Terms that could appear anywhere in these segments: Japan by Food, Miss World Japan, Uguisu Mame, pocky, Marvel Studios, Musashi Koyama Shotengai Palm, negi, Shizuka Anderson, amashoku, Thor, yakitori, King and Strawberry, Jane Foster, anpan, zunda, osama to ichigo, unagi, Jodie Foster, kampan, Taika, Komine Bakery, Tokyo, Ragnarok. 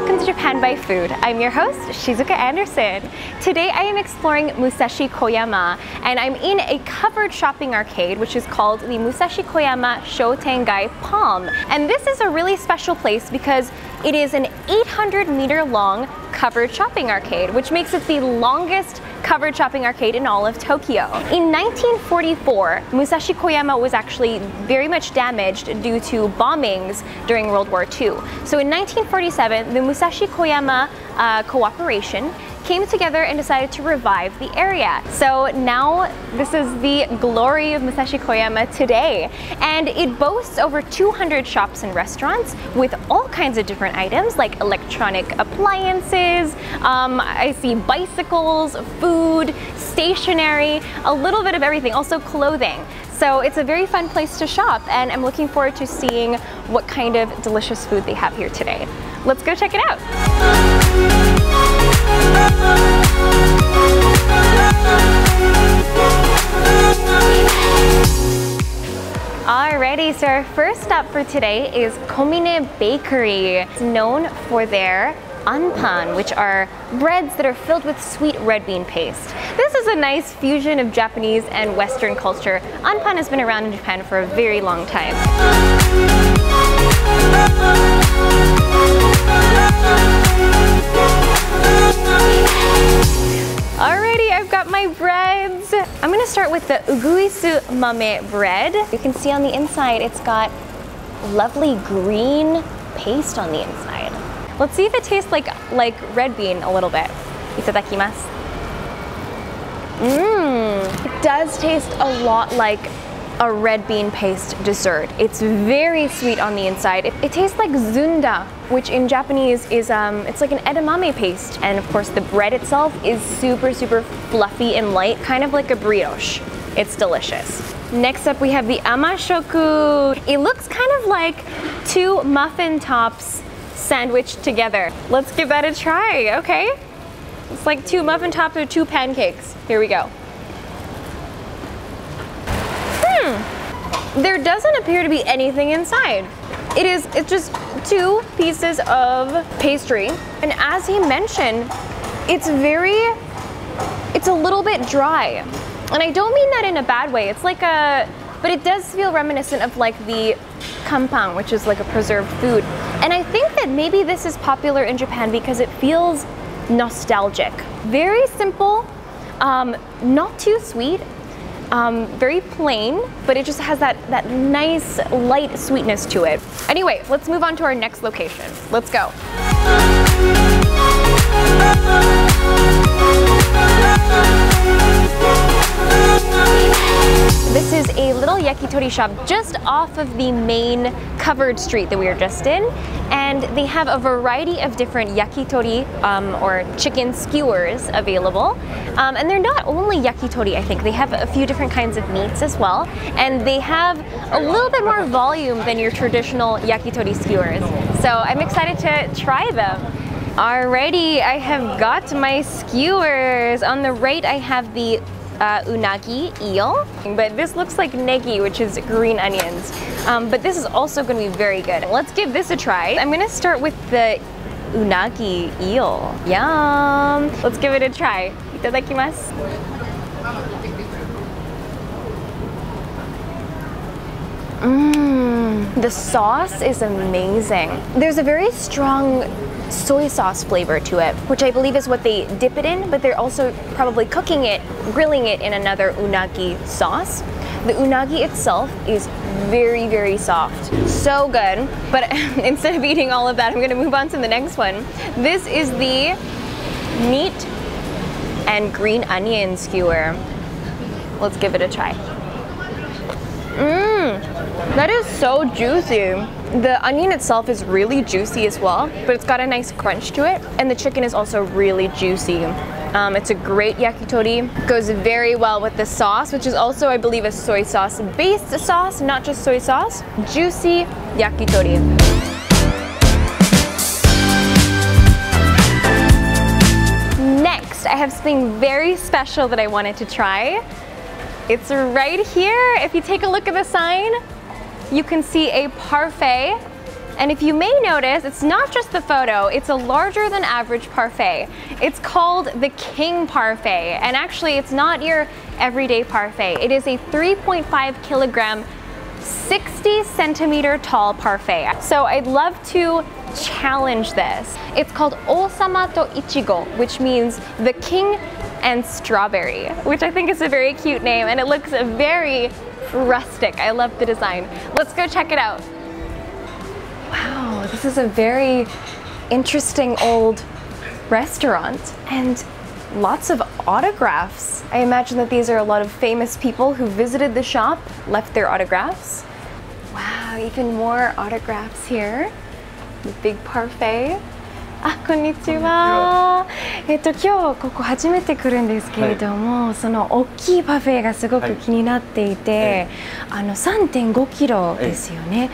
welcome to Japan by Food. I'm your host, Shizuka Anderson. Today I am exploring Musashi Koyama, and I'm in a covered shopping arcade which is called the Musashi Koyama Shotengai Palm. And this is a really special place because it is an 800-meter long covered shopping arcade, which makes it the longest covered shopping arcade in all of Tokyo. In 1944, Musashi Koyama was actually very much damaged due to bombings during World War II. So in 1947, the Musashi Koyama Corporation came together and decided to revive the area. So now this is the glory of Musashi Koyama today. And it boasts over 200 shops and restaurants with all kinds of different items like electronic appliances, I see bicycles, food, stationery, a little bit of everything, also clothing. So it's a very fun place to shop, and I'm looking forward to seeing what kind of delicious food they have here today. Let's go check it out. Alrighty, so our first stop for today is Komine Bakery. It's known for their anpan, which are breads that are filled with sweet red bean paste. This is a nice fusion of Japanese and Western culture. Anpan has been around in Japan for a very long time. Alrighty, I've got my breads. I'm gonna start with the Uguisu Mame bread. You can see on the inside, it's got lovely green paste on the inside. Let's see if it tastes like red bean a little bit. Itadakimasu. It does taste a lot like a red bean paste dessert. It's very sweet on the inside. It tastes like zunda, which in Japanese is it's like an edamame paste. And of course the bread itself is super, super fluffy and light, kind of like a brioche. It's delicious. Next up we have the amashoku. It looks kind of like two muffin tops sandwiched together. Let's give that a try, okay? It's like two muffin tops or two pancakes. Here we go. There doesn't appear to be anything inside. It's just two pieces of pastry. And as he mentioned, it's a little bit dry. And I don't mean that in a bad way. It's like but it does feel reminiscent of like the kampan, which is like a preserved food. And I think that maybe this is popular in Japan because it feels nostalgic. Very simple, not too sweet. Very plain, but it just has that nice light sweetness to it. Anyway, let's move on to our next location. Let's go. This is a little yakitori shop just off of the main covered street that we were just in, and they have a variety of different yakitori or chicken skewers available. And they're not only yakitori, I think. They have a few different kinds of meats as well, and they have a little bit more volume than your traditional yakitori skewers. So I'm excited to try them. Alrighty, I have got my skewers. On the right, I have the unagi eel, but this looks like negi, which is green onions. But this is also going to be very good. Let's give this a try. I'm going to start with the unagi eel. Yum! Let's give it a try. Itadakimasu. The sauce is amazing. There's a very strong soy sauce flavor to it, which I believe is what they dip it in, but they're also probably cooking it, grilling it in another unagi sauce. The unagi itself is very, very soft. So good. But instead of eating all of that, I'm going to move on to the next one. This is the meat and green onion skewer. Let's give it a try. That is so juicy. The onion itself is really juicy as well, but it's got a nice crunch to it, and the chicken is also really juicy. It's a great yakitori. It goes very well with the sauce, which is also, I believe, a soy sauce-based sauce, not just soy sauce. Juicy yakitori. Next, I have something very special that I wanted to try. It's right here. If you take a look at the sign, you can see a parfait And if you may notice, it's not just the photo, it's a larger than average parfait. It's called the King Parfait, and actually it's not your everyday parfait. It is a 3.5 kilogram, 60 centimeter tall parfait. So I'd love to challenge this. It's called Osama to Ichigo, which means the King and Strawberry, which I think is a very cute name, and it looks very rustic. I love the design. Let's go check it out. Wow, this is a very interesting old restaurant and lots of autographs. I imagine that these are a lot of famous people who visited the shop, left their autographs. Wow, even more autographs here. The big parfait. あ、こんにちは。今日ここ初めて来るんですけれども、その大きいパフェがすごく気になっていて、3.5 キロですよね。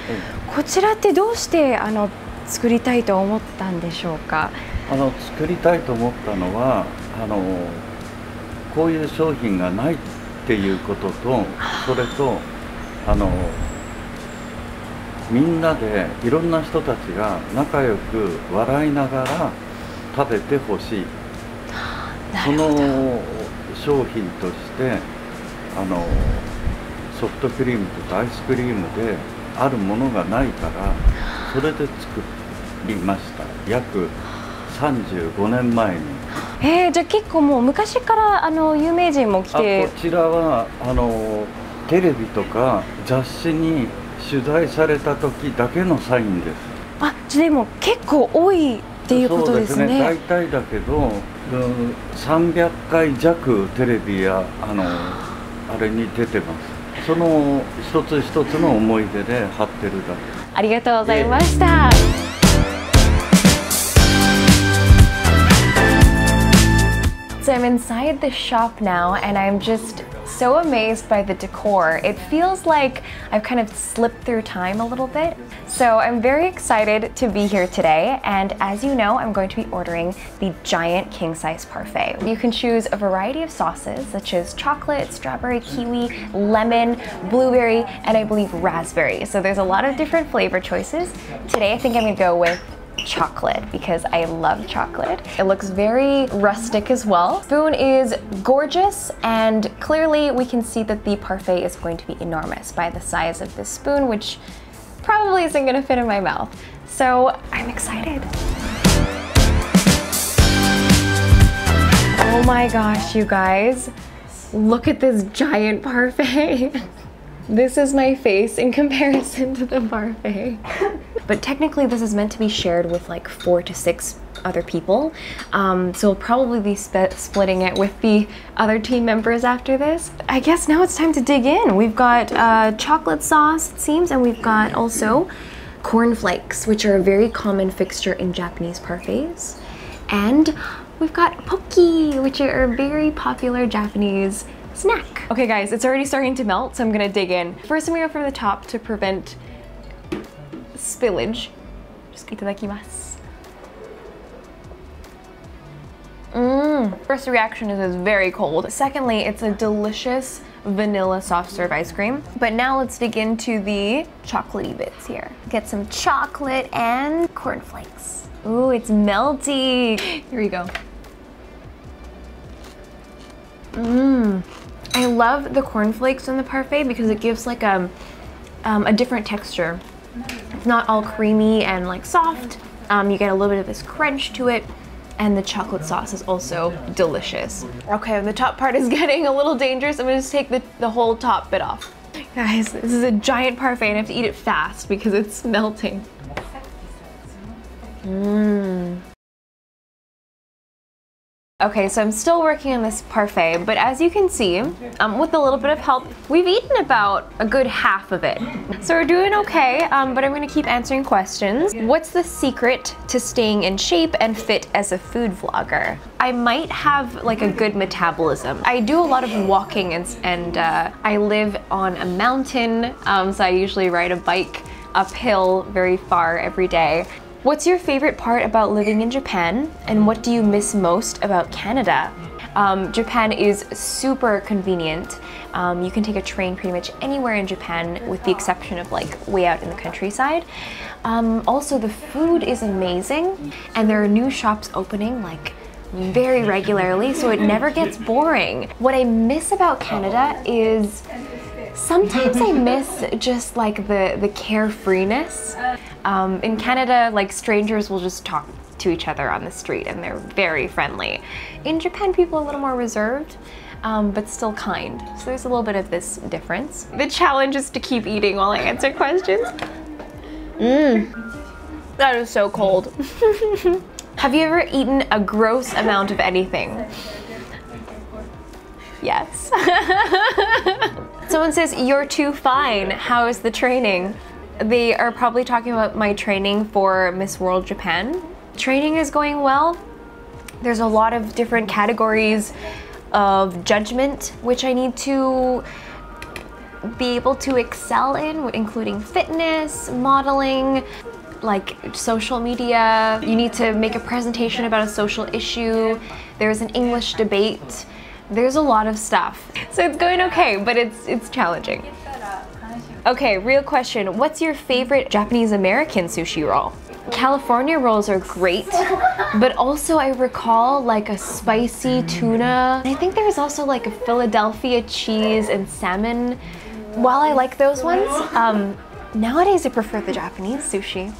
こちらってどうして作りたいと思ったんでしょうか。作りたいと思ったのは、こういう商品がないっていうことと、それとみんなでいろんな人たちが仲良く笑いながら食べてほしい。その商品としてソフトクリームとアイスクリームであるものがないからそれで作りました。約35年前に。じゃあ結構もう昔から有名人も来て。こちらはテレビとか雑誌に取材された時だけのサインです。あ、でも結構多いっていうことですね。そうですね。大体だけど、300回弱テレビやあれに出てます。その一つ一つの思い出で貼ってるだけ。ありがとうございました。So I'm inside the shop now, and I'm just so amazed by the decor. It feels like I've kind of slipped through time a little bit. So I'm very excited to be here today, and as you know, I'm going to be ordering the giant king-size parfait. You can choose a variety of sauces such as chocolate, strawberry, kiwi, lemon, blueberry, and I believe raspberry. So there's a lot of different flavor choices. Today I think I'm gonna go with chocolate because I love chocolate. It looks very rustic as well. Spoon is gorgeous, and clearly we can see that the parfait is going to be enormous by the size of this spoon, which probably isn't going to fit in my mouth. So I'm excited. Oh my gosh, you guys, look at this giant parfait. This is my face in comparison to the parfait. But technically this is meant to be shared with like 4 to 6 other people. So we'll probably be splitting it with the other team members after this. I guess now it's time to dig in. We've got chocolate sauce, it seems, and we've got also cornflakes, which are a very common fixture in Japanese parfaits. And we've got pocky, which are a very popular Japanese snack. Okay guys, it's already starting to melt, so I'm gonna dig in. First I'm gonna go from the top to prevent spillage. Just itadakimasu. First reaction is it's very cold. Secondly, it's a delicious vanilla soft serve ice cream. But now let's dig into the chocolatey bits here. Get some chocolate and cornflakes. Ooh, it's melty. Here we go. I love the cornflakes in the parfait because it gives like a different texture. It's not all creamy and like soft. You get a little bit of this crunch to it, and the chocolate sauce is also delicious. Okay, the top part is getting a little dangerous. I'm gonna just take the whole top bit off. Guys, this is a giant parfait and I have to eat it fast because it's melting. Okay, so I'm still working on this parfait, but as you can see, with a little bit of help, we've eaten about a good half of it. So we're doing okay, but I'm gonna keep answering questions. What's the secret to staying in shape and fit as a food vlogger? I might have like a good metabolism. I do a lot of walking, and I live on a mountain, so I usually ride a bike uphill very far every day. What's your favorite part about living in Japan, and what do you miss most about Canada? Japan is super convenient. You can take a train pretty much anywhere in Japan with the exception of like way out in the countryside. Also, the food is amazing and there are new shops opening like very regularly, so it never gets boring. What I miss about Canada is sometimes I miss just like the carefreeness. In Canada, like strangers will just talk to each other on the street and they're very friendly. In Japan, people are a little more reserved, but still kind. So there's a little bit of this difference. The challenge is to keep eating while I answer questions. That is so cold. Have you ever eaten a gross amount of anything? Yes. Someone says, "You're too fine. How is the training?" They are probably talking about my training for Miss World Japan. Training is going well. There's a lot of different categories of judgment which I need to be able to excel in, including fitness, modeling, like social media. You need to make a presentation about a social issue. There's an English debate. There's a lot of stuff. So it's going okay, but it's challenging. Okay, real question. What's your favorite Japanese-American sushi roll? California rolls are great, but also I recall like a spicy tuna. I think there's also like a Philadelphia cheese and salmon. While I like those ones, nowadays I prefer the Japanese sushi.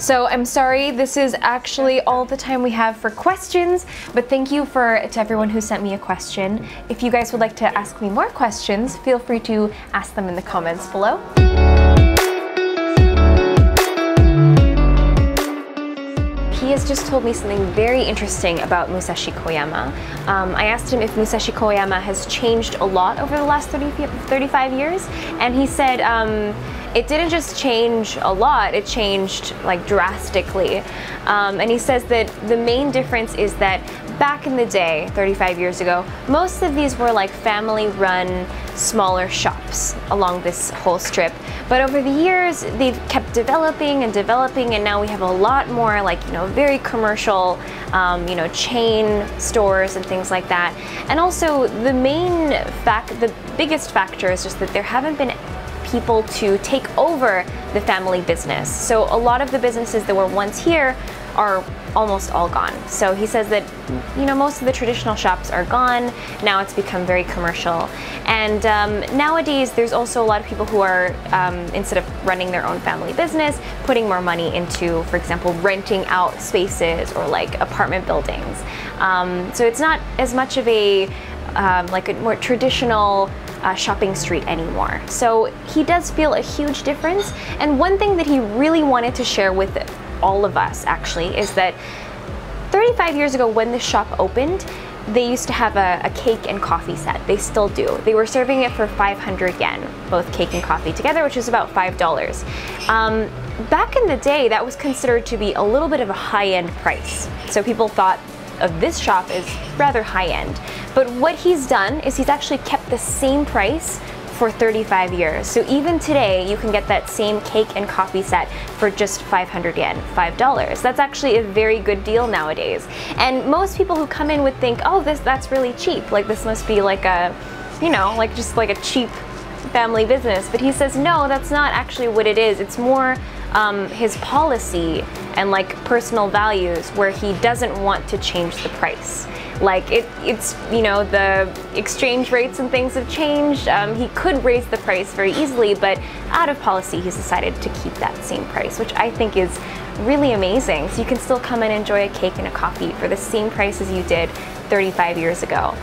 So I'm sorry, this is actually all the time we have for questions, but thank you to everyone who sent me a question. If you guys would like to ask me more questions, feel free to ask them in the comments below. He has just told me something very interesting about Musashi Koyama. I asked him if Musashi Koyama has changed a lot over the last 35 years, and he said it didn't just change a lot, it changed like drastically. And he says that the main difference is that back in the day, 35 years ago, most of these were like family-run, smaller shops along this whole strip. But over the years, they've kept developing and developing, and now we have a lot more like, you know, very commercial, you know, chain stores and things like that. And also the main the biggest factor is just that there haven't been people to take over the family business. So a lot of the businesses that were once here are almost all gone. So he says that, you know, most of the traditional shops are gone. Now it's become very commercial. And nowadays there's also a lot of people who are, instead of running their own family business, putting more money into, for example, renting out spaces or like apartment buildings. So it's not as much of a, like a more traditional shopping street anymore. So he does feel a huge difference. And one thing that he really wanted to share with all of us actually is that 35 years ago when the shop opened, they used to have a cake and coffee set. They still do. They were serving it for 500 yen, both cake and coffee together, which is about $5. Back in the day, that was considered to be a little bit of a high-end price. So people thought of this shop as rather high-end. But what he's done is he's actually kept the same price for 35 years. So even today, you can get that same cake and coffee set for just 500 yen, $5. That's actually a very good deal nowadays. And most people who come in would think, oh, that's really cheap. Like this must be like a, you know, like just like a cheap family business. But he says, no, that's not actually what it is. It's more his policy and like personal values where he doesn't want to change the price. Like it's, you know, the exchange rates and things have changed. He could raise the price very easily, but out of policy, he's decided to keep that same price, which I think is really amazing. So you can still come and enjoy a cake and a coffee for the same price as you did 35 years ago.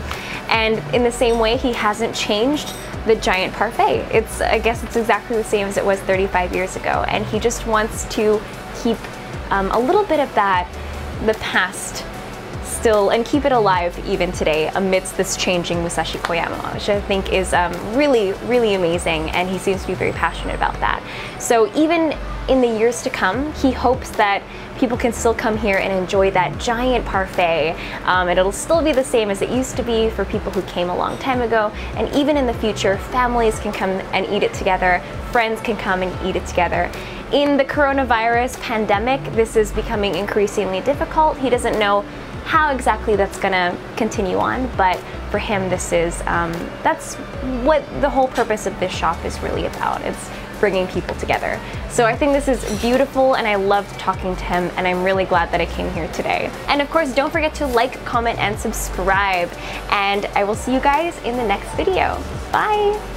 And in the same way, he hasn't changed the giant parfait. It's, I guess it's exactly the same as it was 35 years ago. And he just wants to keep a little bit of that, the past, still, and keep it alive even today amidst this changing Musashi Koyama, which I think is really, really amazing, and he seems to be very passionate about that. So even in the years to come, he hopes that people can still come here and enjoy that giant parfait, and it'll still be the same as it used to be for people who came a long time ago, and even in the future, families can come and eat it together, friends can come and eat it together. In the coronavirus pandemic, this is becoming increasingly difficult. He doesn't know how exactly that's gonna continue on, but for him this is, that's what the whole purpose of this shop is really about. It's bringing people together. So I think this is beautiful and I loved talking to him and I'm really glad that I came here today. And of course, don't forget to like, comment, and subscribe. And I will see you guys in the next video. Bye!